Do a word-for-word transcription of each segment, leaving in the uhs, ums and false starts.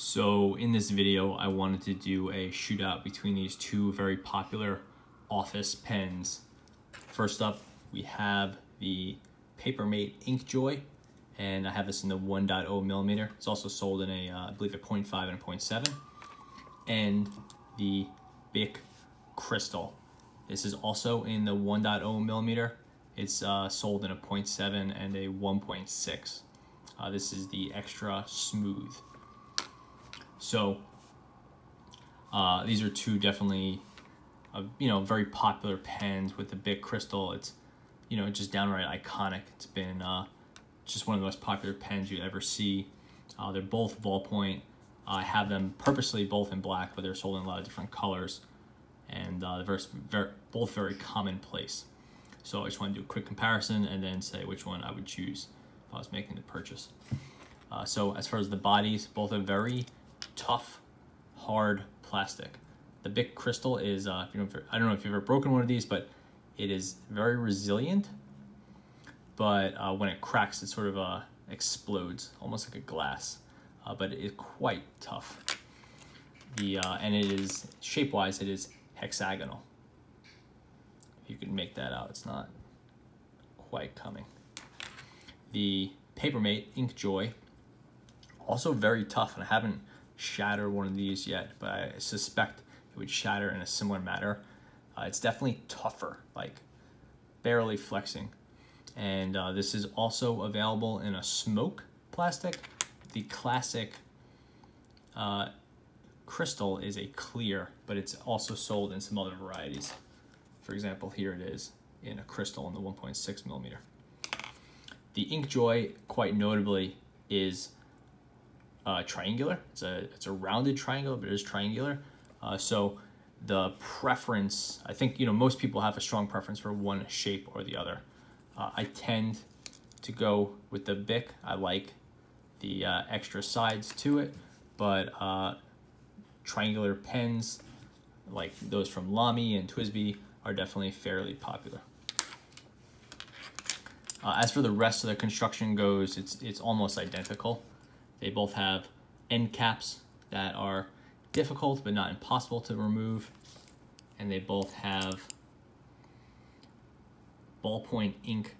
So in this video, I wanted to do a shootout between these two very popular office pens. First up, we have the Papermate InkJoy, and I have this in the one point oh millimeter. It's also sold in a, uh, I believe, a point five and a point seven. And the Bic Cristal. This is also in the one point oh millimeter. It's uh, sold in a point seven and a one point six. Uh, this is the extra smooth. So uh, these are two definitely, uh, you know, very popular pens. With the Bic Cristal, it's, you know, just downright iconic. It's been uh, just one of the most popular pens you ever see. Uh, they're both ballpoint. Uh, I have them purposely both in black, but they're sold in a lot of different colors, and uh, they're very, both very commonplace. So I just want to do a quick comparison and then say which one I would choose if I was making the purchase. Uh, so as far as the bodies, both are very tough, hard plastic. The Bic Cristal is, uh, if you don't, I don't know if you've ever broken one of these, but it is very resilient. But uh, when it cracks, it sort of uh, explodes, almost like a glass. Uh, but it is quite tough. The uh, and it is, shape-wise, it is hexagonal. If you can make that out, it's not quite coming. The Papermate InkJoy, also very tough, and I haven't shattered one of these yet, but I suspect it would shatter in a similar manner. Uh, it's definitely tougher, like barely flexing. And uh, this is also available in a smoke plastic. The classic uh, Cristal is a clear, but it's also sold in some other varieties. For example, here it is in a Cristal in the one point six millimeter. The InkJoy, quite notably, is Uh, triangular. It's a it's a rounded triangle, but it is triangular. Uh, so the preference, I think, you know, most people have a strong preference for one shape or the other. Uh, I tend to go with the Bic. I like the uh, extra sides to it, but uh, triangular pens like those from Lamy and T W S B I are definitely fairly popular. Uh, as for the rest of the construction goes, it's it's almost identical. They both have end caps that are difficult but not impossible to remove. And they both have ballpoint ink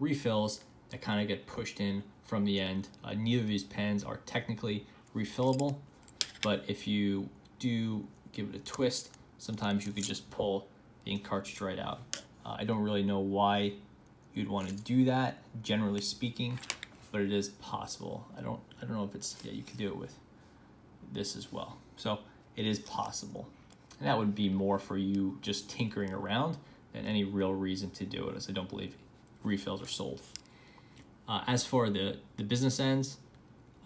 refills that kind of get pushed in from the end. Uh, neither of these pens are technically refillable, but if you do give it a twist, sometimes you could just pull the ink cartridge right out. Uh, I don't really know why you'd want to do that, generally speaking, but it is possible. I don't I don't know if it's, yeah, you can do it with this as well. So it is possible. And that would be more for you just tinkering around than any real reason to do it, as I don't believe refills are sold. Uh, as for the, the business ends,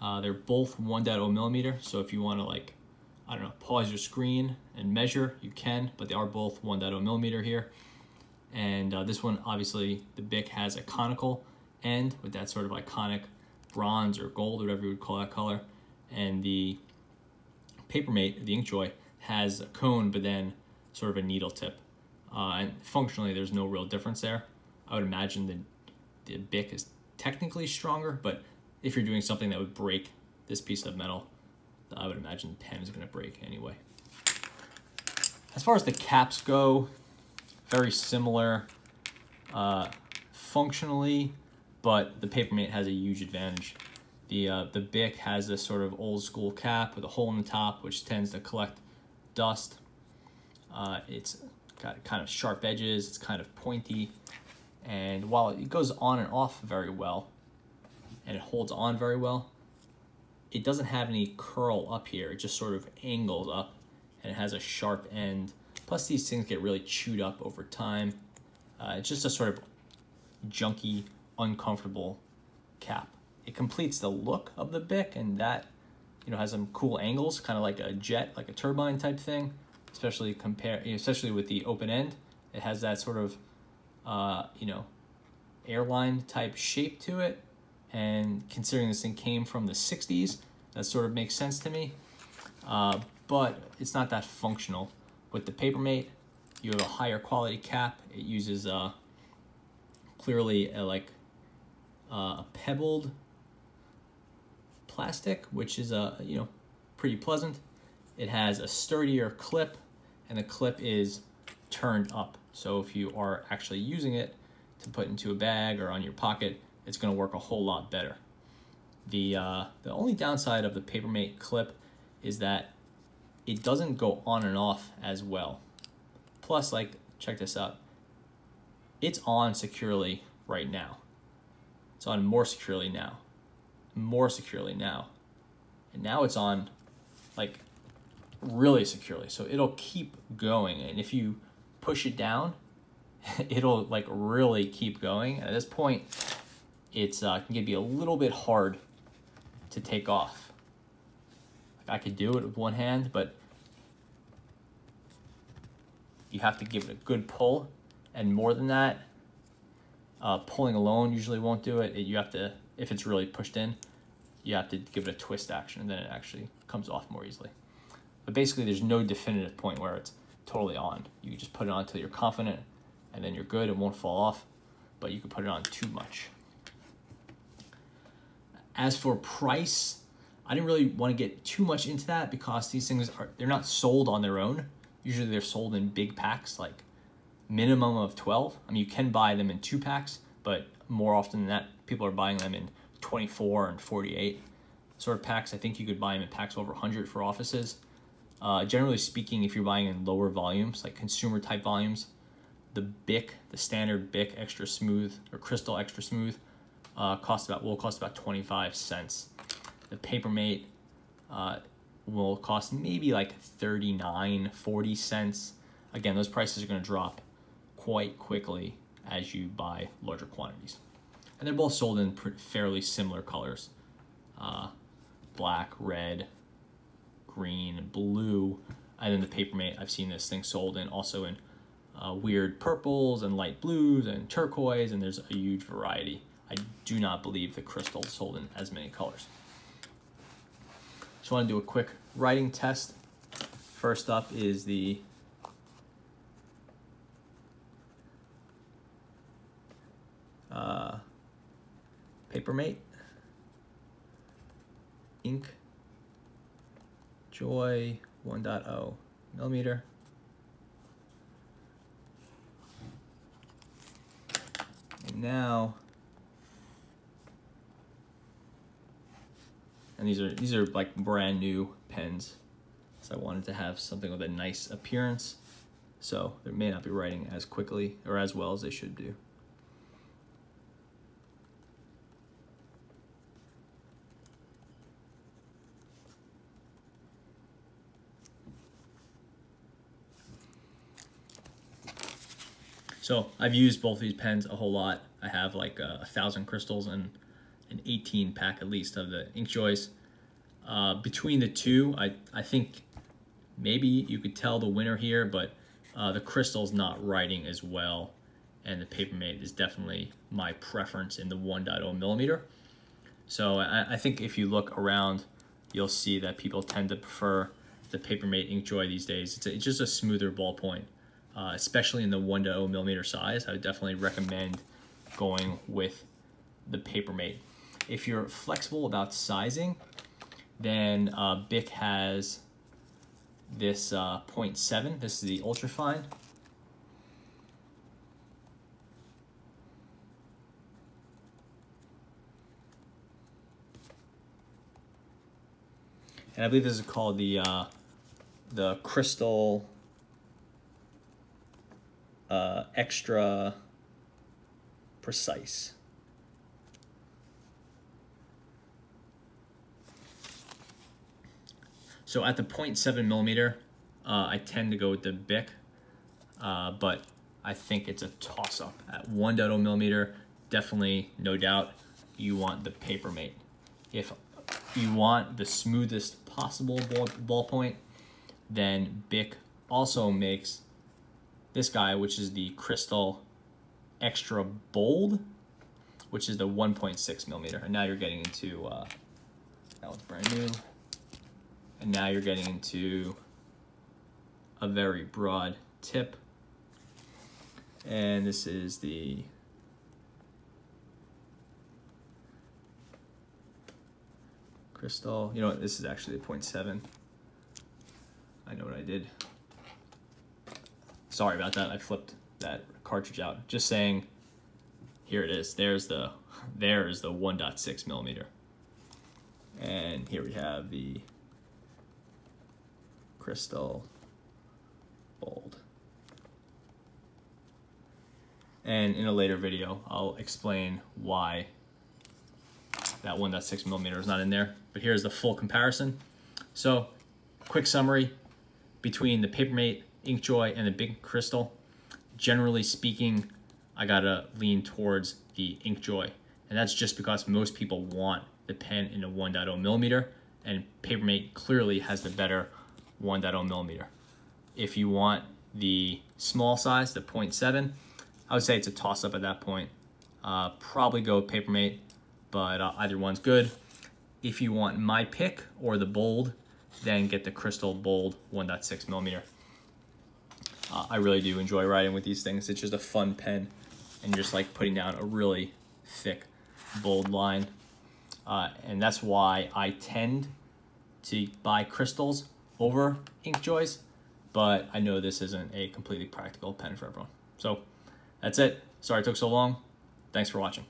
uh, they're both one point oh millimeter. So if you wanna, like, I don't know, pause your screen and measure, you can, but they are both one point oh millimeter here. And uh, this one, obviously, the Bic has a conical end with that sort of iconic bronze or gold, or whatever you would call that color, and the Papermate, the InkJoy, has a cone but then sort of a needle tip, uh, and functionally there's no real difference there. I would imagine the, the Bic is technically stronger, but if you're doing something that would break this piece of metal, I would imagine the pen is going to break anyway. As far as the caps go, very similar uh, functionally, but the Papermate has a huge advantage. The, uh, the Bic has this sort of old school cap with a hole in the top, which tends to collect dust. Uh, it's got kind of sharp edges, it's kind of pointy, and while it goes on and off very well, and it holds on very well, it doesn't have any curl up here, it just sort of angles up, and it has a sharp end. Plus these things get really chewed up over time. Uh, it's just a sort of junky, uncomfortable cap. It completes the look of the Bic, and that, you know, has some cool angles, kind of like a jet, like a turbine type thing, especially compare especially with the open end. It has that sort of uh you know, airline type shape to it, and considering this thing came from the sixties, that sort of makes sense to me. Uh, but it's not that functional. With the Papermate, you have a higher quality cap. It uses uh clearly a, like Uh, pebbled plastic, which is a, you know, pretty pleasant. It has a sturdier clip, and the clip is turned up. So if you are actually using it to put into a bag or on your pocket, it's going to work a whole lot better. The, uh, the only downside of the Papermate clip is that it doesn't go on and off as well. Plus, like, check this out. It's on securely right now. It's on more securely now, more securely now. And now it's on, like, really securely. So it'll keep going. And if you push it down, it'll, like, really keep going. And at this point, it's uh, can be a little bit hard to take off. I could do it with one hand, but you have to give it a good pull, and more than that, uh, pulling alone usually won't do it. it. You have to, if it's really pushed in, you have to give it a twist action, and then it actually comes off more easily. But basically, there's no definitive point where it's totally on. You can just put it on until you're confident, and then you're good. It won't fall off, but you can put it on too much. As for price, I didn't really want to get too much into that because these things are, they're not sold on their own. Usually they're sold in big packs, like minimum of twelve. I mean, you can buy them in two packs, but more often than that, people are buying them in twenty-four and forty-eight sort of packs. I think you could buy them in packs over one hundred for offices. Uh, generally speaking, if you're buying in lower volumes, like consumer type volumes, the Bic, the standard Bic Extra Smooth or Crystal Extra Smooth, uh, cost about will cost about twenty-five cents. The Papermate uh, will cost maybe like thirty-nine, forty cents. Again, those prices are going to drop quite quickly as you buy larger quantities. And they're both sold in fairly similar colors. Uh, black, red, green, blue. And then the Papermate, I've seen this thing sold in also in uh, weird purples and light blues and turquoise, and there's a huge variety. I do not believe the Crystal sold in as many colors. Just want to do a quick writing test. First up is the uh, Papermate InkJoy one point oh millimeter. And now And these are these are like brand new pens, so I wanted to have something with a nice appearance, so they may not be writing as quickly or as well as they should do. So I've used both these pens a whole lot. I have like a, a thousand crystals and an eighteen pack at least of the InkJoys. Uh, between the two, I, I think maybe you could tell the winner here, but uh, the Crystal's not writing as well, and the Papermate is definitely my preference in the one point oh millimeter. So I, I think if you look around, you'll see that people tend to prefer the Papermate InkJoy these days. It's, a, it's just a smoother ballpoint, uh, especially in the one point oh millimeter size. I would definitely recommend going with the Papermate. If you're flexible about sizing, then uh, Bic has this uh, zero point seven. This is the ultrafine. And I believe this is called the, uh, the Crystal uh, Extra Precise. So at the zero point seven millimeter, uh, I tend to go with the Bic, uh, but I think it's a toss-up. At one point oh millimeter, definitely, no doubt, you want the Papermate. If you want the smoothest possible ball ballpoint, then Bic also makes this guy, which is the Crystal Extra Bold, which is the one point six millimeter. And now you're getting into, uh, that one's brand new. And now you're getting into a very broad tip. And this is the Cristal. You know what, this is actually a point seven. I know what I did. Sorry about that, I flipped that cartridge out. Just saying, here it is. There's the, there's the one point six millimeter. And here we have the Cristal Bold. And in a later video, I'll explain why that one point six millimeter is not in there. But here's the full comparison. So, quick summary between the Papermate InkJoy and the Bic Cristal. Generally speaking, I gotta lean towards the InkJoy. And that's just because most people want the pen in a one point oh millimeter, and Papermate clearly has the better one point oh millimeter. If you want the small size, the point seven, I would say it's a toss-up at that point. Uh, probably go with Papermate, but uh, either one's good. If you want my pick or the bold, then get the Cristal Bold one point six millimeter. Uh, I really do enjoy writing with these things. It's just a fun pen, and just like putting down a really thick, bold line. Uh, and that's why I tend to buy Cristals over InkJoys, but I know this isn't a completely practical pen for everyone. So that's it. Sorry it took so long. Thanks for watching.